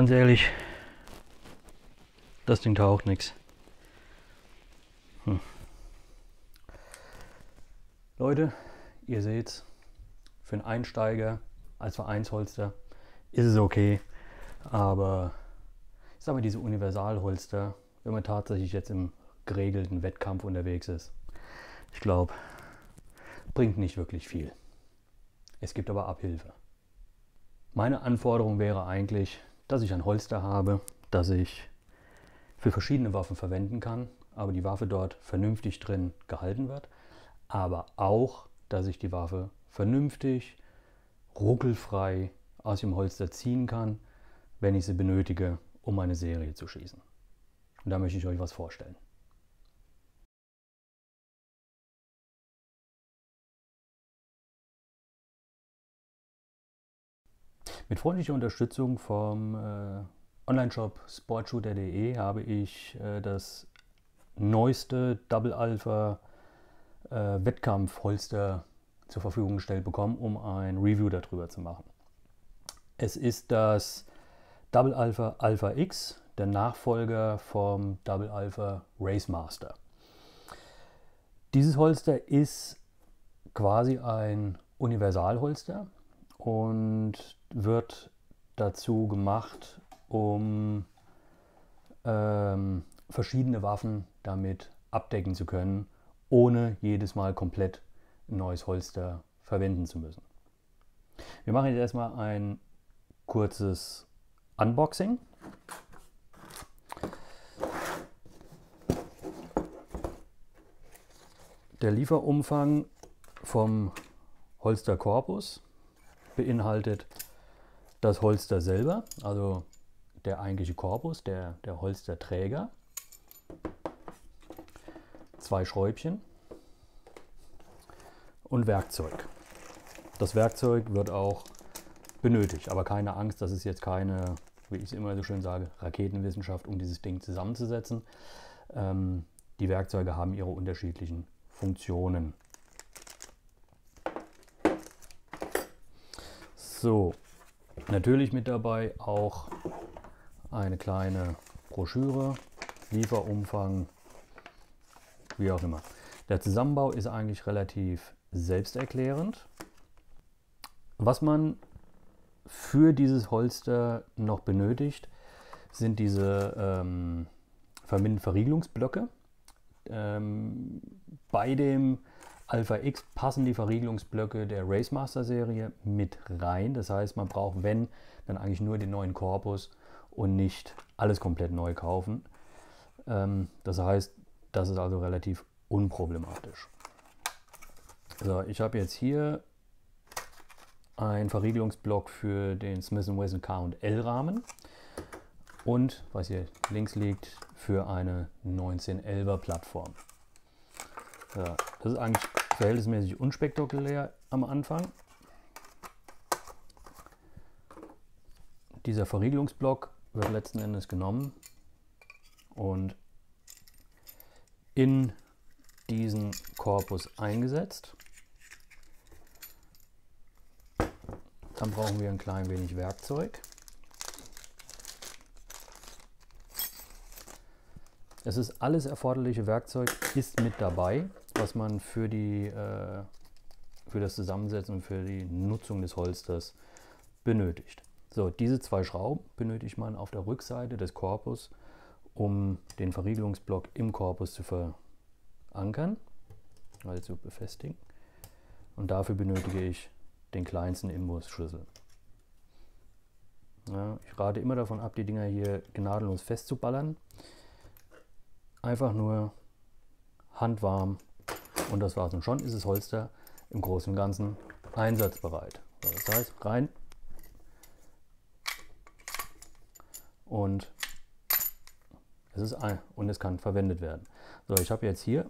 Ganz ehrlich, das Ding taucht nichts. Leute, ihr seht's, für einen Einsteiger als Vereinsholster ist es okay, aber ich sag mal, diese Universalholster, wenn man tatsächlich jetzt im geregelten Wettkampf unterwegs ist, ich glaube, bringt nicht wirklich viel. Es gibt aber Abhilfe. Meine Anforderung wäre eigentlich, dass ich ein Holster habe, das ich für verschiedene Waffen verwenden kann, aber die Waffe dort vernünftig drin gehalten wird, aber auch, dass ich die Waffe vernünftig, ruckelfrei aus dem Holster ziehen kann, wenn ich sie benötige, um eine Serie zu schießen. Und da möchte ich euch was vorstellen. Mit freundlicher Unterstützung vom Online-Shop sportshooter.de habe ich das neueste Double Alpha Wettkampfholster zur Verfügung gestellt bekommen, um ein Review darüber zu machen. Es ist das Double Alpha Alpha X, der Nachfolger vom Double Alpha Race Master. Dieses Holster ist quasi ein Universalholster und wird dazu gemacht, um verschiedene Waffen damit abdecken zu können, ohne jedes Mal komplett ein neues Holster verwenden zu müssen. Wir machen jetzt erstmal ein kurzes Unboxing. Der Lieferumfang vom Holsterkorpus beinhaltet das Holster selber, also der eigentliche Korpus, der Holsterträger, 2 Schräubchen und Werkzeug. Das Werkzeug wird auch benötigt, aber keine Angst, das ist jetzt keine, wie ich es immer so schön sage, Raketenwissenschaft, um dieses Ding zusammenzusetzen. Die Werkzeuge haben ihre unterschiedlichen Funktionen. So, natürlich mit dabei auch eine kleine Broschüre, Lieferumfang, wie auch immer. Der Zusammenbau ist eigentlich relativ selbsterklärend. Was man für dieses Holster noch benötigt, sind diese Verriegelungsblöcke. Bei dem Alpha X passen die Verriegelungsblöcke der Race Master Serie mit rein. Das heißt, man braucht, wenn, dann eigentlich nur den neuen Korpus und nicht alles komplett neu kaufen. Das heißt, das ist also relativ unproblematisch. So, ich habe jetzt hier einen Verriegelungsblock für den Smith & Wesson K&L Rahmen und, was hier links liegt, für eine 1911er Plattform. Ja, das ist eigentlich verhältnismäßig unspektakulär am Anfang. Dieser Verriegelungsblock wird letzten Endes genommen und in diesen Korpus eingesetzt. Dann brauchen wir ein klein wenig Werkzeug. Es ist alles erforderliche Werkzeug, ist mit dabei, was man für das Zusammensetzen und für die Nutzung des Holsters benötigt. So, diese 2 Schrauben benötigt man auf der Rückseite des Korpus, um den Verriegelungsblock im Korpus zu verankern, also befestigen. Und dafür benötige ich den kleinsten Imbusschlüssel. Ja, ich rate immer davon ab, die Dinger hier gnadenlos festzuballern. Einfach nur handwarm und das war's. Und schon ist das Holster im Großen und Ganzen einsatzbereit. Das heißt, rein und es kann verwendet werden. So, ich habe jetzt hier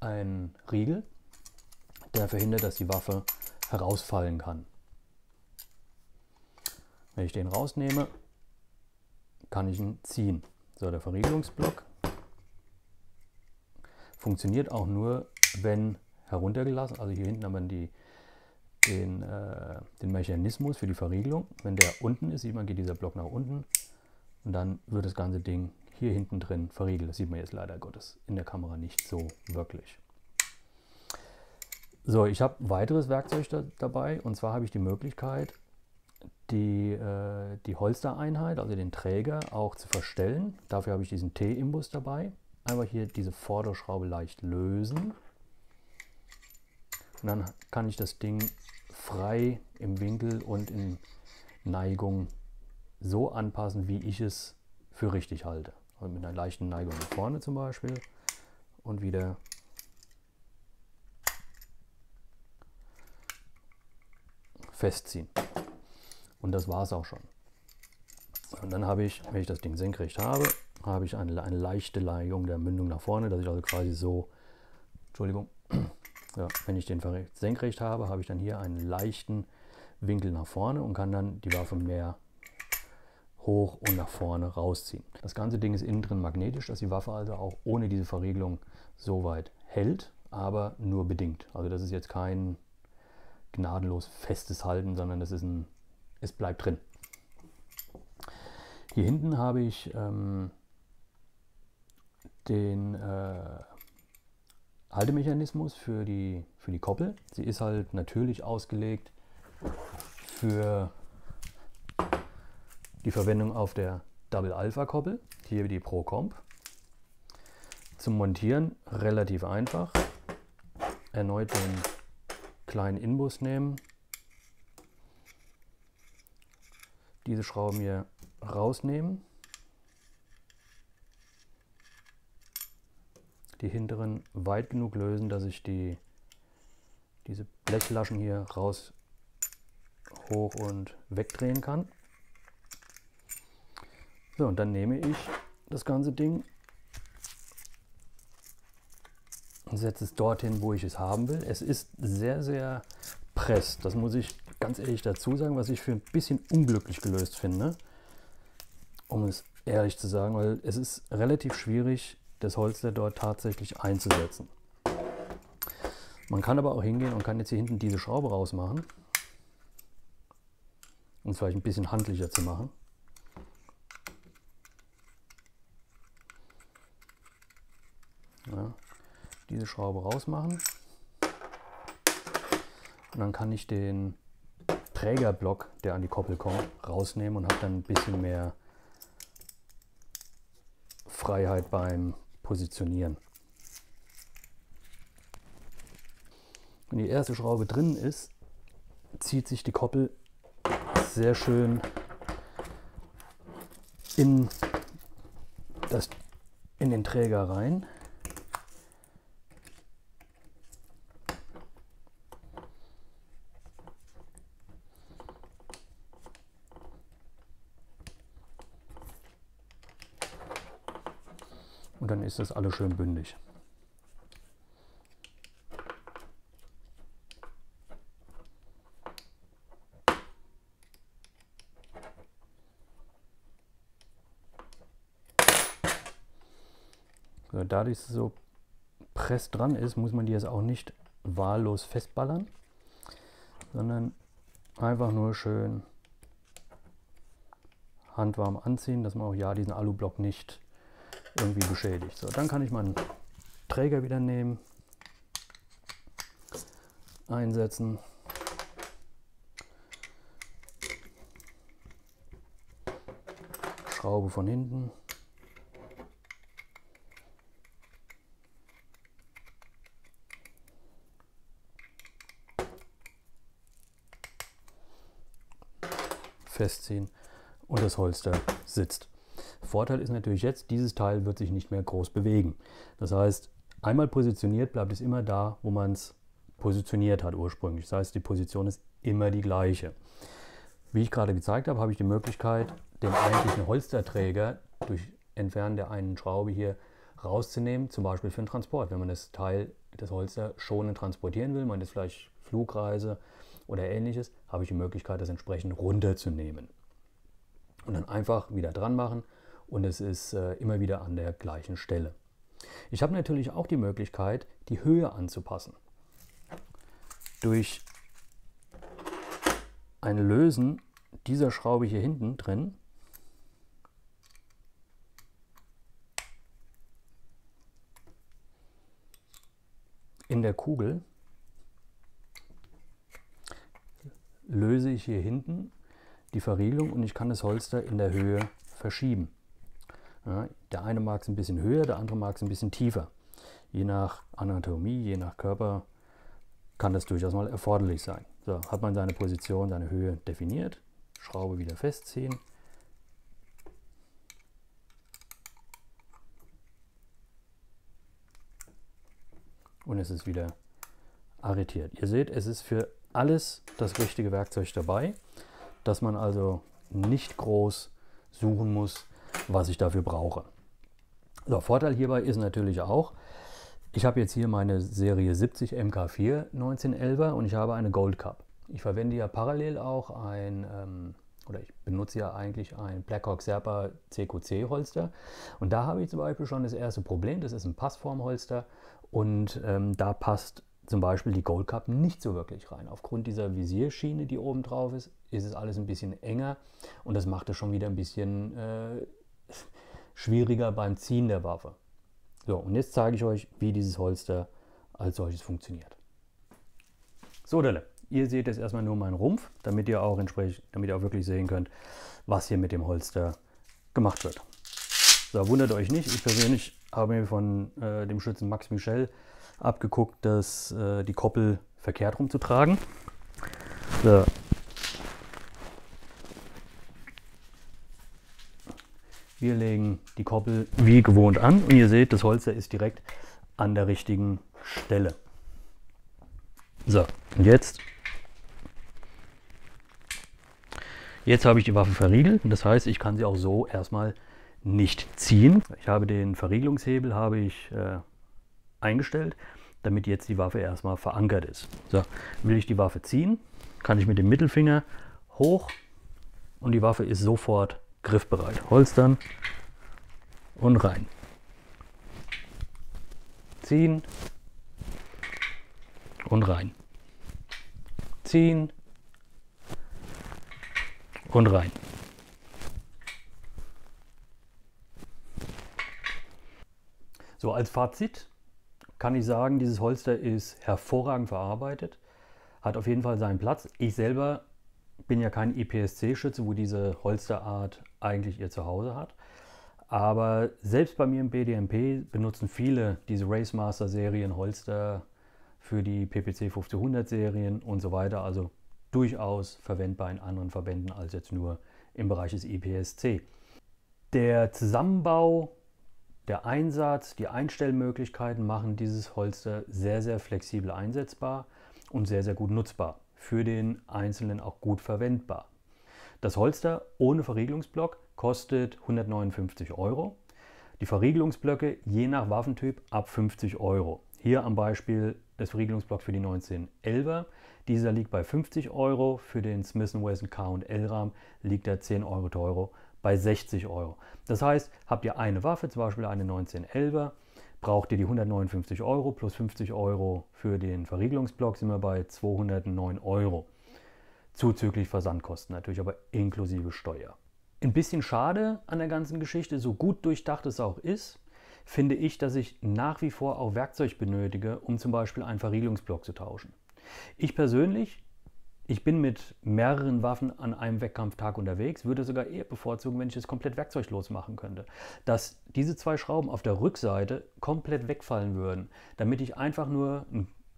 einen Riegel, der verhindert, dass die Waffe herausfallen kann. Wenn ich den rausnehme, kann ich ihn ziehen. So, der Verriegelungsblock funktioniert auch nur, wenn heruntergelassen, also hier hinten haben wir den Mechanismus für die Verriegelung. Wenn der unten ist, sieht man, geht dieser Block nach unten Und dann wird das ganze Ding hier hinten drin verriegelt. Das sieht man jetzt leider Gottes in der Kamera nicht so wirklich. So, ich habe weiteres Werkzeug dabei, und zwar habe ich die Möglichkeit, die Holstereinheit, also den Träger, auch zu verstellen. Dafür habe ich diesen T-Imbus dabei. Einfach hier diese Vorderschraube leicht lösen. Und dann kann ich das Ding frei im Winkel und in Neigung so anpassen, wie ich es für richtig halte. Also mit einer leichten Neigung nach vorne zum Beispiel und wieder festziehen. Und das war es auch schon. Und dann habe ich, wenn ich das Ding senkrecht habe, habe ich eine leichte Neigung der Mündung nach vorne, dass ich also quasi so, Entschuldigung, ja, wenn ich den senkrecht habe, habe ich dann hier einen leichten Winkel nach vorne und kann dann die Waffe mehr hoch und nach vorne rausziehen. Das ganze Ding ist innen drin magnetisch, dass die Waffe also auch ohne diese Verriegelung so weit hält, aber nur bedingt. Also das ist jetzt kein gnadenlos festes Halten, sondern das ist es bleibt drin. Hier hinten habe ich den Haltemechanismus für die Koppel. Sie ist halt natürlich ausgelegt für die Verwendung auf der Double Alpha Koppel, hier die Pro Comp. Zum Montieren relativ einfach. Erneut den kleinen Inbus nehmen, diese Schrauben hier rausnehmen, die hinteren weit genug lösen, dass ich diese Blechlaschen hier raus, hoch und wegdrehen kann. So, und dann nehme ich das ganze Ding und setze es dorthin, wo ich es haben will. Es ist sehr, sehr presst. Das muss ich ganz ehrlich dazu sagen, was ich für ein bisschen unglücklich gelöst finde, um es ehrlich zu sagen, weil es ist relativ schwierig, das Holster dort tatsächlich einzusetzen. Man kann aber auch hingehen und kann jetzt hier hinten diese Schraube rausmachen, um es vielleicht ein bisschen handlicher zu machen. Ja, diese Schraube rausmachen und dann kann ich den Trägerblock, der an die Koppel kommt, rausnehmen und habe dann ein bisschen mehr Freiheit beim Positionieren. Wenn die erste Schraube drin ist, zieht sich die Koppel sehr schön in den Träger rein. Und dann ist das alles schön bündig. So, dadurch, dass es so presst dran ist, muss man die jetzt auch nicht wahllos festballern, sondern einfach nur schön handwarm anziehen, dass man auch ja diesen Alublock nicht irgendwie beschädigt. So, dann kann ich meinen Träger wieder nehmen, einsetzen. Schraube von hinten. Festziehen und das Holster sitzt. Vorteil ist natürlich jetzt, dieses Teil wird sich nicht mehr groß bewegen. Das heißt, einmal positioniert, bleibt es immer da, wo man es positioniert hat ursprünglich. Das heißt, die Position ist immer die gleiche. Wie ich gerade gezeigt habe, habe ich die Möglichkeit, den eigentlichen Holsterträger durch Entfernen der einen Schraube hier rauszunehmen, zum Beispiel für den Transport. Wenn man das Teil, das Holster, schonend transportieren will, man das vielleicht Flugreise oder Ähnliches, habe ich die Möglichkeit, das entsprechend runterzunehmen. Und dann einfach wieder dran machen. Und es ist immer wieder an der gleichen Stelle. Ich habe natürlich auch die Möglichkeit, die Höhe anzupassen. Durch ein Lösen dieser Schraube hier hinten drin in der Kugel löse ich hier hinten die Verriegelung und ich kann das Holster in der Höhe verschieben. Ja, der eine mag es ein bisschen höher, der andere mag es ein bisschen tiefer. Je nach Anatomie, je nach Körper kann das durchaus mal erforderlich sein. So, hat man seine Position, seine Höhe definiert, Schraube wieder festziehen. Und es ist wieder arretiert. Ihr seht, es ist für alles das richtige Werkzeug dabei, dass man also nicht groß suchen muss, was ich dafür brauche. So, Vorteil hierbei ist natürlich auch, ich habe jetzt hier meine Serie 70 MK4 1911er und ich habe eine Gold Cup. Ich verwende ja parallel auch ein, oder ich benutze ja eigentlich ein Blackhawk Serpa CQC Holster. Und da habe ich zum Beispiel schon das erste Problem, das ist ein Passformholster. Und da passt zum Beispiel die Gold Cup nicht so wirklich rein. Aufgrund dieser Visierschiene, die oben drauf ist, ist es alles ein bisschen enger und das macht es schon wieder ein bisschen schwieriger beim Ziehen der Waffe. So, und jetzt zeige ich euch, wie dieses Holster als solches funktioniert. So, ihr seht jetzt erstmal nur meinen Rumpf, damit ihr auch entsprechend, damit ihr auch wirklich sehen könnt, was hier mit dem Holster gemacht wird. So, wundert euch nicht, ich persönlich habe mir von dem Schützen Max Michel abgeguckt, dass die Koppel verkehrt rum zu tragen. So. Wir legen die Koppel wie gewohnt an und ihr seht, das Holster ist direkt an der richtigen Stelle. So, und jetzt habe ich die Waffe verriegelt und das heißt, ich kann sie auch so erstmal nicht ziehen. Ich habe den Verriegelungshebel eingestellt, damit jetzt die Waffe erstmal verankert ist. So, will ich die Waffe ziehen, kann ich mit dem Mittelfinger hoch und die Waffe ist sofort griffbereit. Holstern und rein. Ziehen und rein. Ziehen und rein. So, als Fazit kann ich sagen, dieses Holster ist hervorragend verarbeitet, hat auf jeden Fall seinen Platz. Ich selber bin ja kein IPSC-Schütze, wo diese Holsterart eigentlich ihr Zuhause hat. Aber selbst bei mir im BDMP benutzen viele diese Race Master Serien Holster für die PPC 500 Serien und so weiter. Also durchaus verwendbar in anderen Verbänden als jetzt nur im Bereich des IPSC. Der Zusammenbau, der Einsatz, die Einstellmöglichkeiten machen dieses Holster sehr, sehr flexibel einsetzbar und sehr, sehr gut nutzbar. Für den Einzelnen auch gut verwendbar. Das Holster ohne Verriegelungsblock kostet 159 €. Die Verriegelungsblöcke je nach Waffentyp ab 50 €. Hier am Beispiel des Verriegelungsblocks für die 1911er. Dieser liegt bei 50 €. Für den Smith & Wesson K&L-Rahmen liegt er 10 € teurer bei 60 €. Das heißt, habt ihr eine Waffe, zum Beispiel eine 1911er, braucht ihr die 159 € plus 50 € für den Verriegelungsblock, sind wir bei 209 €. Zuzüglich Versandkosten natürlich, aber inklusive Steuer. Ein bisschen schade an der ganzen Geschichte, so gut durchdacht es auch ist, finde ich, dass ich nach wie vor auch Werkzeug benötige, um zum Beispiel einen Verriegelungsblock zu tauschen. Ich persönlich, ich bin mit mehreren Waffen an einem Wettkampftag unterwegs, würde sogar eher bevorzugen, wenn ich es komplett werkzeuglos machen könnte. Dass diese zwei Schrauben auf der Rückseite komplett wegfallen würden, damit ich einfach nur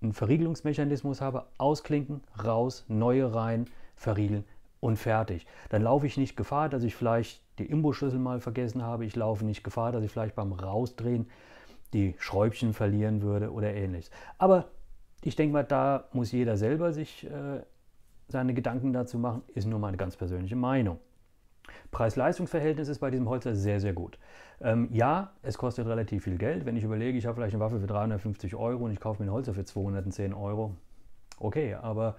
einen Verriegelungsmechanismus habe, ausklinken, raus, neue rein, verriegeln und fertig. Dann laufe ich nicht Gefahr, dass ich vielleicht die Imbusschlüssel mal vergessen habe, ich laufe nicht Gefahr, dass ich vielleicht beim Rausdrehen die Schräubchen verlieren würde oder ähnliches. Aber ich denke mal, da muss jeder selber sich seine Gedanken dazu machen, ist nur meine ganz persönliche Meinung. Preis-Leistungs-Verhältnis ist bei diesem Holster sehr, sehr gut. Ja, es kostet relativ viel Geld. Wenn ich überlege, ich habe vielleicht eine Waffe für 350 € und ich kaufe mir ein Holster für 210 €. Okay, aber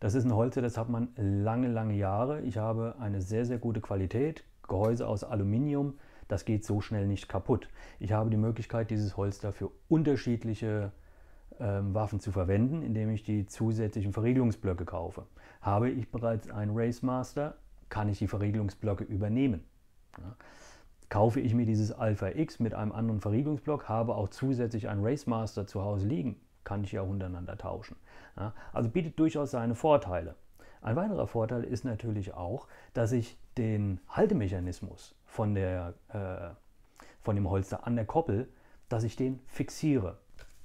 das ist ein Holster, das hat man lange, lange Jahre. Ich habe eine sehr, sehr gute Qualität. Gehäuse aus Aluminium, das geht so schnell nicht kaputt. Ich habe die Möglichkeit, dieses Holster für unterschiedliche Waffen zu verwenden, indem ich die zusätzlichen Verriegelungsblöcke kaufe. Habe ich bereits einen Race Master, kann ich die Verriegelungsblöcke übernehmen. Ja. Kaufe ich mir dieses Alpha X mit einem anderen Verriegelungsblock, habe auch zusätzlich einen Race Master zu Hause liegen, kann ich ja untereinander tauschen. Ja, also bietet durchaus seine Vorteile. Ein weiterer Vorteil ist natürlich auch, dass ich den Haltemechanismus von dem Holster an der Koppel, dass ich den fixiere.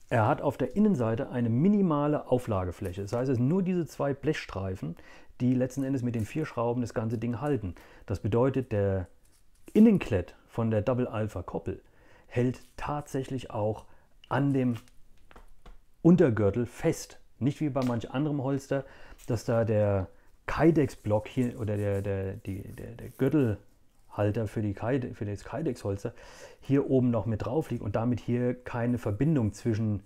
Er hat auf der Innenseite eine minimale Auflagefläche. Das heißt, es sind nur diese zwei Blechstreifen, die letzten Endes mit den 4 Schrauben das ganze Ding halten. Das bedeutet, der Innenklett von der Double Alpha Koppel hält tatsächlich auch an dem Untergürtel fest. Nicht wie bei manch anderem Holster, dass da der Kydex-Block hier oder der Gürtelhalter für das Kydex-Holster hier oben noch mit drauf liegt und damit hier keine Verbindung zwischen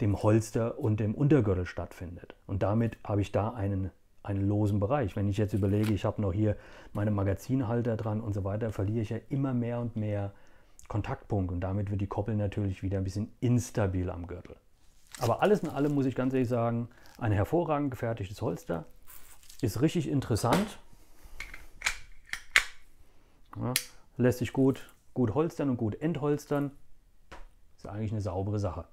dem Holster und dem Untergürtel stattfindet. Und damit habe ich da einen losen Bereich. Wenn ich jetzt überlege, ich habe noch hier meine Magazinhalter dran und so weiter, verliere ich ja immer mehr und mehr Kontaktpunkt und damit wird die Koppel natürlich wieder ein bisschen instabil am Gürtel. Aber alles in allem muss ich ganz ehrlich sagen, ein hervorragend gefertigtes Holster. Ist richtig interessant. Ja, lässt sich gut holstern und gut entholstern. Ist eigentlich eine saubere Sache.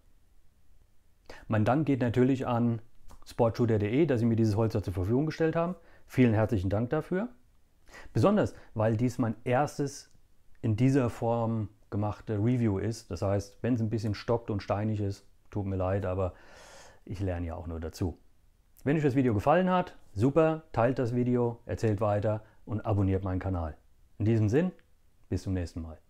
Mein Dank geht natürlich an sportshooter.de, dass sie mir dieses Holster zur Verfügung gestellt haben. Vielen herzlichen Dank dafür. Besonders, weil dies mein erstes in dieser Form gemachte Review ist. Das heißt, wenn es ein bisschen stockt und steinig ist, tut mir leid, aber ich lerne ja auch nur dazu. Wenn euch das Video gefallen hat, super, teilt das Video, erzählt weiter und abonniert meinen Kanal. In diesem Sinn, bis zum nächsten Mal.